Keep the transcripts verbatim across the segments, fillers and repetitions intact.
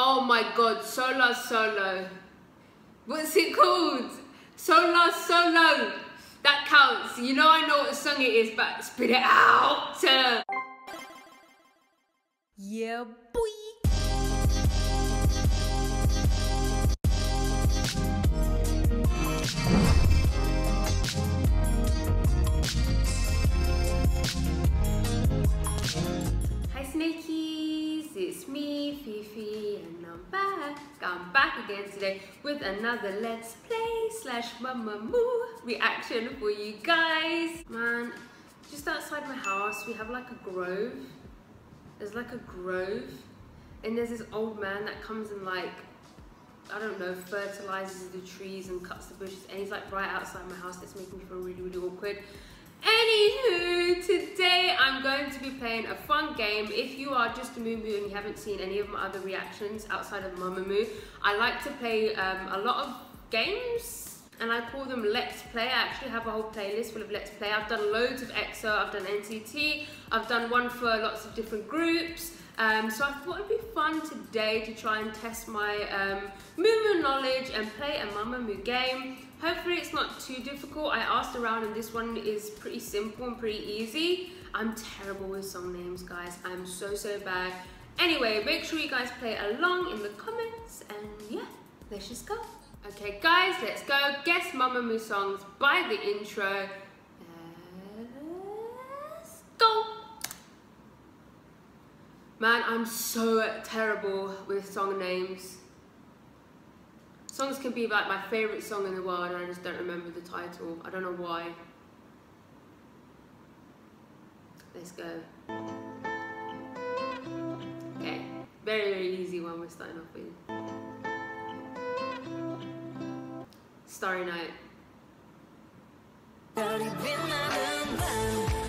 Oh my god, Solo Solo. What's it called? Solo Solo. That counts. You know I know what song it is, but spit it out. Yeah, boy. Hi Snakies, it's me Fifi and I'm back. I'm back again today with another Let's Play slash Mamamoo reaction for you guys. Man, just outside my house we have like a grove. There's like a grove and there's this old man that comes and like, I don't know, fertilizes the trees and cuts the bushes, and he's like right outside my house. That's making me feel really really awkward. Anywho, today I'm going to be playing a fun game. If you are just a Moomoo and you haven't seen any of my other reactions outside of Mamamoo, I like to play um, a lot of games and I call them Let's Play. I actually have a whole playlist full of Let's Play. I've done loads of EXO, I've done N C T, I've done one for lots of different groups. Um, so I thought it'd be fun today to try and test my um, Moomoo knowledge and play a Mamamoo game. Hopefully it's not too difficult. I asked around and this one is pretty simple and pretty easy. I'm terrible with song names, guys. I'm so, so bad. Anyway, make sure you guys play along in the comments and yeah, let's just go. Okay guys, let's go. Guess Mamamoo songs by the intro. Let's go. Man, I'm so terrible with song names. Songs can be like my favourite song in the world and I just don't remember the title. I don't know why. Let's go. Okay, very, very easy one we're starting off with. Starry Night.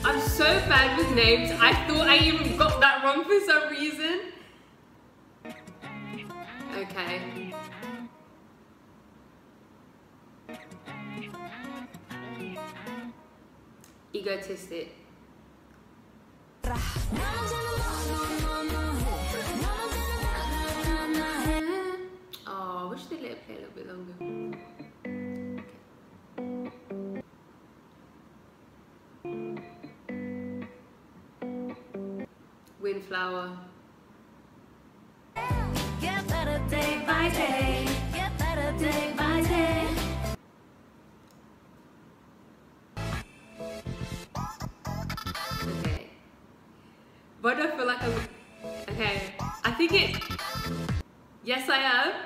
I'm so bad with names. I thought I even got that wrong for some reason. Okay. Egotistic. Oh, I wish they let it play a little bit longer. Okay. Windflower. Get better day by day. Get better day by day. Why do I feel like I'm... Okay, I think it... Yes I am.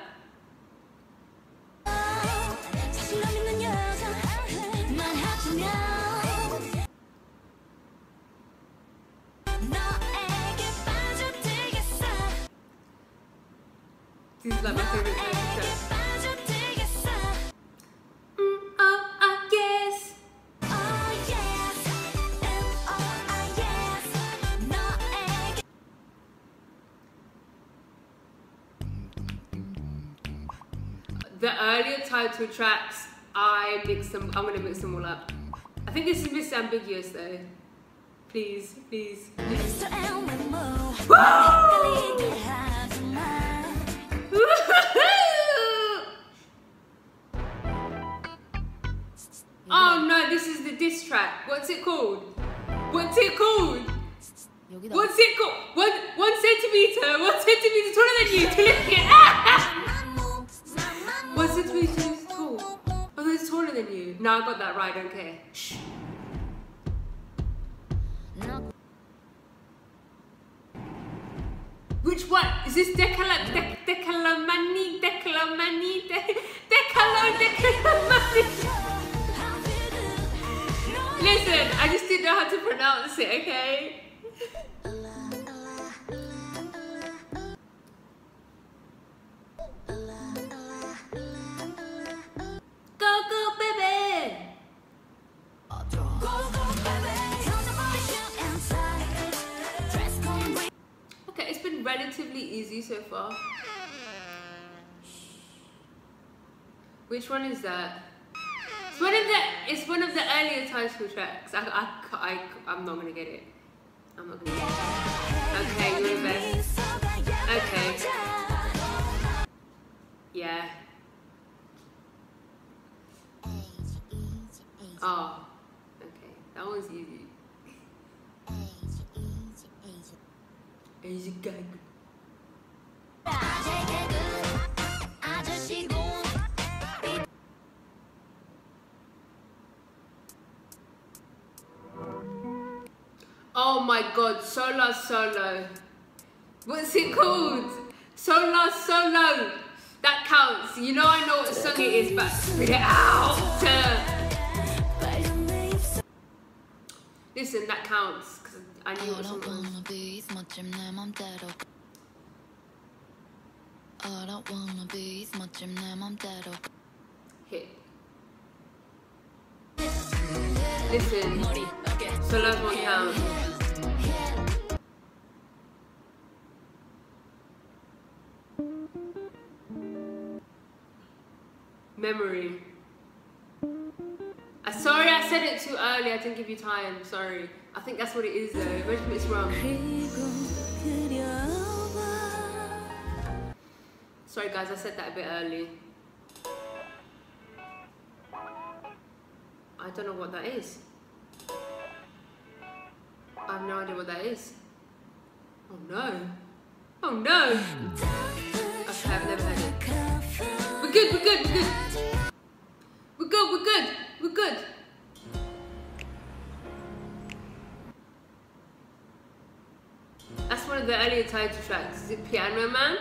This is like my favorite thing. The earlier title tracks, I mix them, I'm gonna mix them all up. I think this is misambiguous though. Please, please. Woo! Oh no, this is the diss track. What's it called? What's it called? What's it called? One, one centimeter, one centimeter taller than you to lift it. One centimeter is tall. Although it's taller than you. No, I got that right, I don't care. Shh. No. Which one? Is this Decala... De Decalamani? Decalamani? De Decalo... Decalamani? Listen, I just didn't know how to pronounce it, okay? Coco baby. Okay, it's been relatively easy so far. Which one is that? It's one of the it's one of the earlier title tracks. I I I I'm not gonna get it. I'm not gonna get it. Okay, you're the best. Okay. Oh, okay. That one's easy. Easy gag. Oh my god, Solo Solo. What's it called? Solo Solo. That counts. You know I know what song it is, but read it out. Listen, that counts. Cause I knew what song it was. I don't wanna be as much in them, I'm dead up. Hit. Listen, so love one count. Memory. I'm sorry I said it too early, I didn't give you time, sorry. I think that's what it is though, imagine if it's wrong. Sorry guys, I said that a bit early. I don't know what that is. I have no idea what that is. Oh no. Oh no! Okay, I've never heard it. We're good, we're good, we're good! We're good, we're good, we're good! That's one of the earlier title tracks. Is it Piano Man?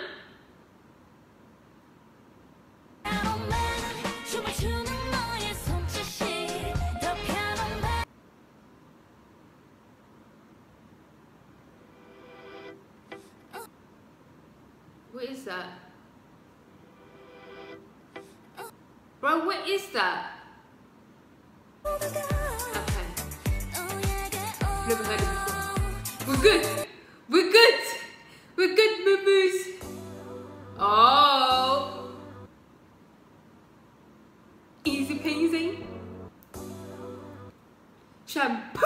What is that? Bro, what is that? Okay. Never heard it before. We're good! We're good! We're good, Mamamoo! Oh! Easy peasy. Shampoo!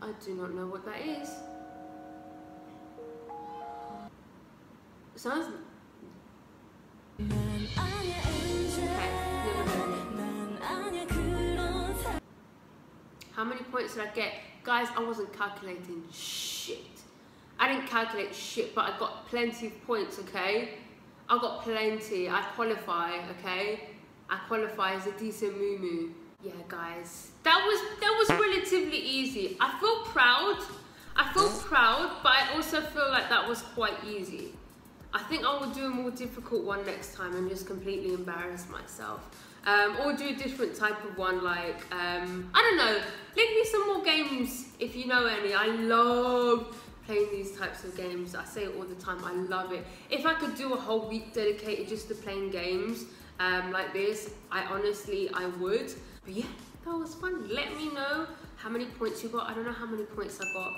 I do not know what that is. It sounds... Okay, never heard it. How many points did I get? Guys, I wasn't calculating shit. I didn't calculate shit, but I got plenty of points, okay? I got plenty. I qualify, okay? I qualify as a decent Mamamoo. Yeah guys, that was that was relatively easy. I feel proud, I feel proud, but I also feel like that was quite easy. I think I will do a more difficult one next time and just completely embarrass myself. Um, or do a different type of one like, um, I don't know, leave me some more games if you know any. I love playing these types of games, I say it all the time, I love it. If I could do a whole week dedicated just to playing games um, like this, I honestly, I would. But yeah, that was fun. Let me know how many points you got. I don't know how many points I got.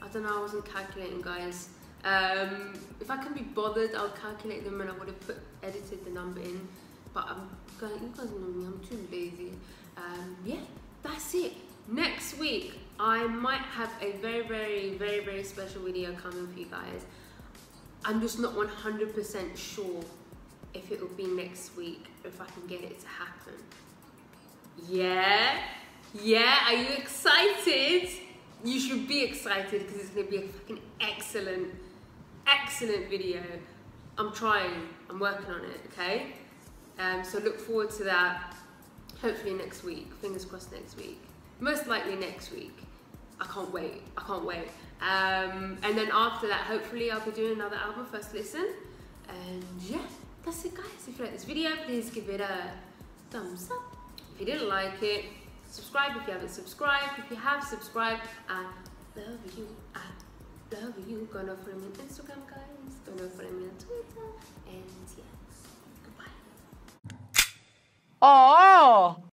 I don't know, I wasn't calculating, guys. Um, if I can be bothered, I'll calculate them and I would have put edited the number in. But I'm going, you guys know me, I'm too lazy. Um, yeah, that's it. Next week, I might have a very, very, very, very special video coming for you guys. I'm just not one hundred percent sure if it will be next week, if I can get it to happen. Yeah, yeah, are you excited? You should be excited because it's gonna be a fucking excellent, excellent video. I'm trying, I'm working on it, okay? Um, so look forward to that, hopefully next week, fingers crossed next week. Most likely next week. I can't wait, I can't wait. Um, and then after that, hopefully I'll be doing another album, first listen. And yeah, that's it guys. If you like this video, please give it a thumbs up. If you didn't like it, subscribe if you haven't subscribed. If you have subscribed, I love you, I love you. Go and follow me on Instagram, guys. Go and follow me on Twitter. And yeah, goodbye. Oh!